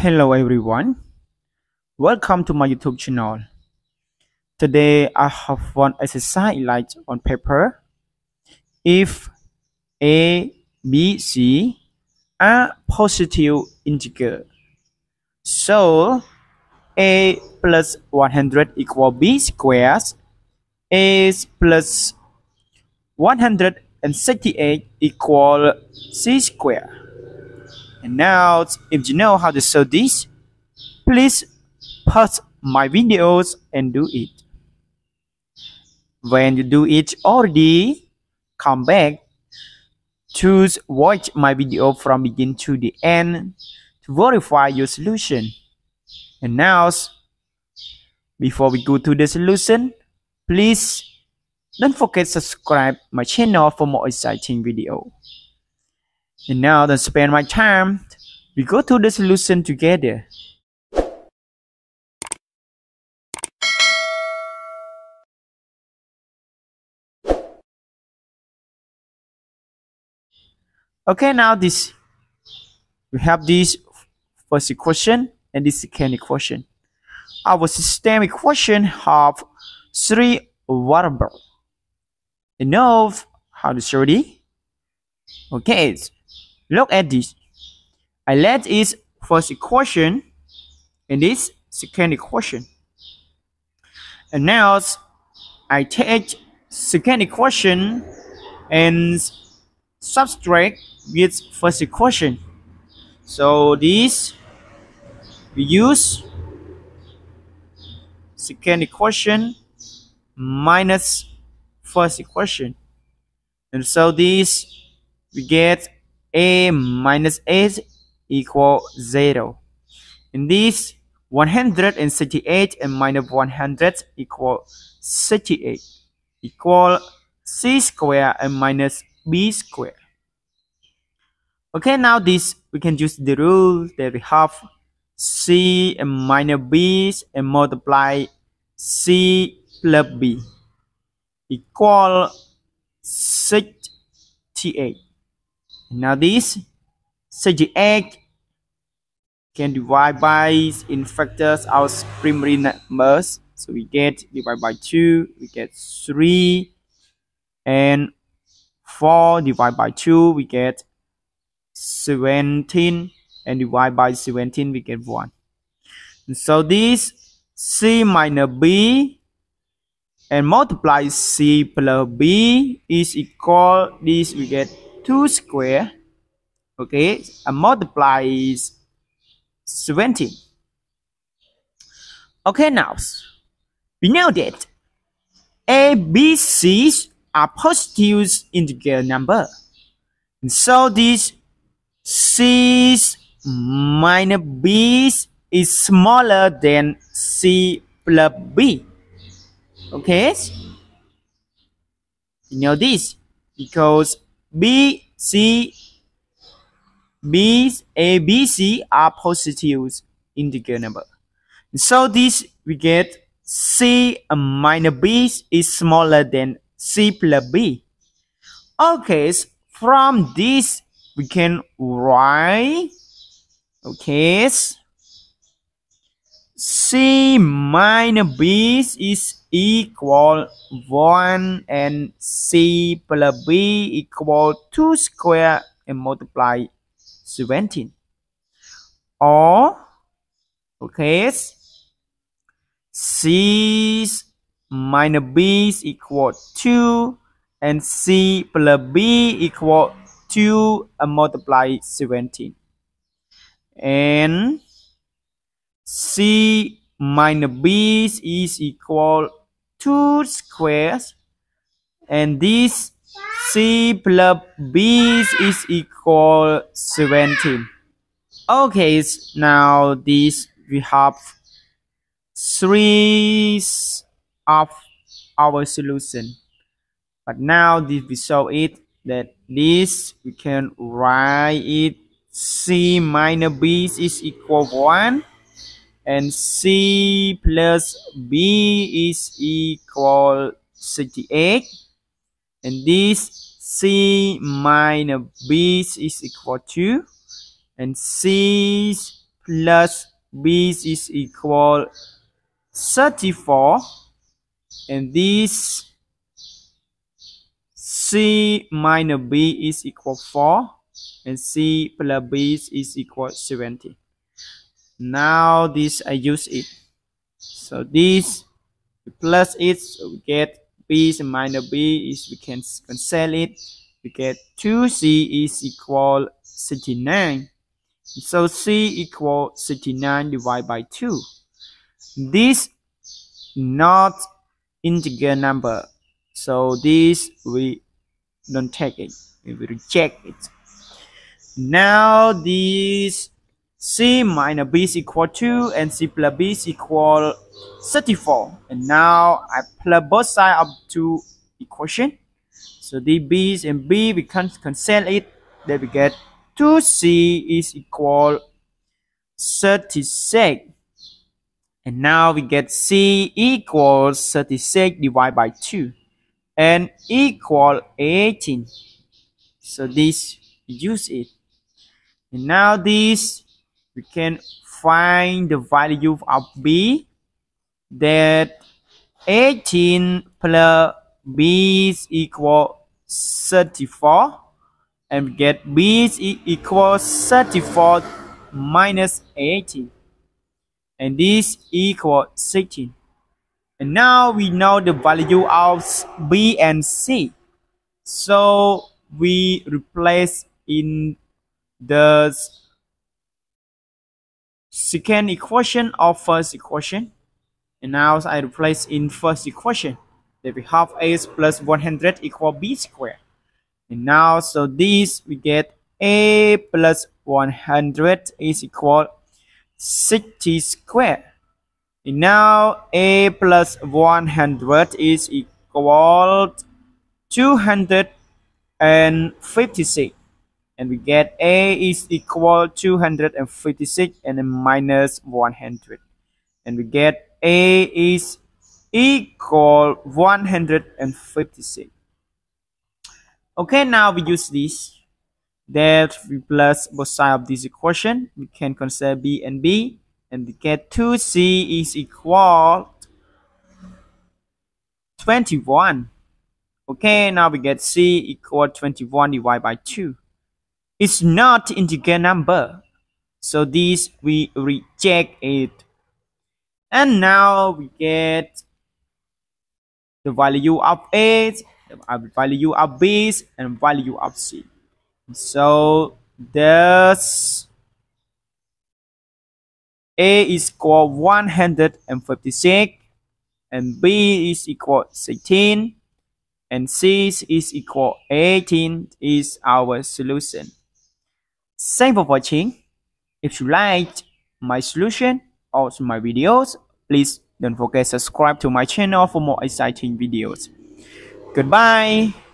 Hello everyone, welcome to my YouTube channel. Today I have one exercise like on paper. If A, B, C are positive integers, so A plus 100 equals B squared, A plus 168 equals C squared. And now, if you know how to solve this, please pause my videos and do it. When you do it already, come back to watch my video from beginning to the end to verify your solution. And now, before we go to the solution, please don't forget to subscribe my channel for more exciting videos. And now, don't spend my time, we go to the solution together. Okay, now this, we have this first equation and this second equation. Our system equation have three variables. Enough how to show it. Okay. Look at this. I let this first equation and this second equation. And now I take second equation and subtract with first equation. So this we use second equation minus first equation. And so this we get A minus A equal 0. In this, 168 and minus 100 equal 68 equal C square and minus B square. Okay, now this we can use the rule that we have C and minus B and multiply C plus B equal 68. Now this 68 can divide by in factors our primary numbers, so we get divided by 2, we get 3, and 4 divided by 2 we get 17, and divided by 17 we get 1. And so this C minus B and multiply C plus B is equal this we get 2 square, okay, and multiply is 17. Okay, now we know that A, B, C are positive integer number, and so this C minus B is smaller than C plus B. Okay, you know this because A, B, C are positive integer number. So this we get C minus B is smaller than C plus B. Okay, from this we can write, okay, C minus B is equal 1 and C plus B equal 2 square and multiply 17. Or, okay, C minus B equal 2 and C plus B equal 2 and multiply 17. And C minus B is equal 2 squares, and this C plus B is equal 17. Okay, now this we have three of our solution. But now this we solve it that this we can write it C minus B is equal 1. And C plus B is equal 68. And this C minus B is equal 2. And C plus b is equal 34, and this c minus b is equal 4, and c plus b is equal 70. Now this I use it, so this plus it, so we get b minus b is, we can cancel it, we get 2c is equal 69. So c equals 69 divided by 2. This not integer number, so this we don't take it, we will reject it. Now this c minus b is equal 2 and c plus b is equal 34. And now I plug both sides of two equation. So the b's and b, we can cancel it, then we get 2c is equal 36, and now we get c equals 36 divided by 2 and equal 18. So this use it, and now this we can find the value of b, that 18 plus b is equal 34. And we get b is equals 34 minus 18, and this equals 16. And now we know the value of b and c, so we replace in the second equation or first equation. And now I replace in first equation that we have a plus 100 equal b squared. And now, so this we get a plus 100 is equal 60 squared. And now a plus 100 is equal 256. And we get a is equal 256 and then minus 100. And we get a is equal 156. Okay, now we use this, that we plus both sides of this equation. We can consider b and b, and we get 2c is equal 21. Okay, now we get c equal 21 divided by 2. It's not integer number, so this we reject it. And now we get the value of a, value of b and value of c. So this a is equal 156 and b is equal 16 and c is equal 18 is our solution. Thanks for watching. If you liked my solution or my videos, please don't forget to subscribe to my channel for more exciting videos. Goodbye.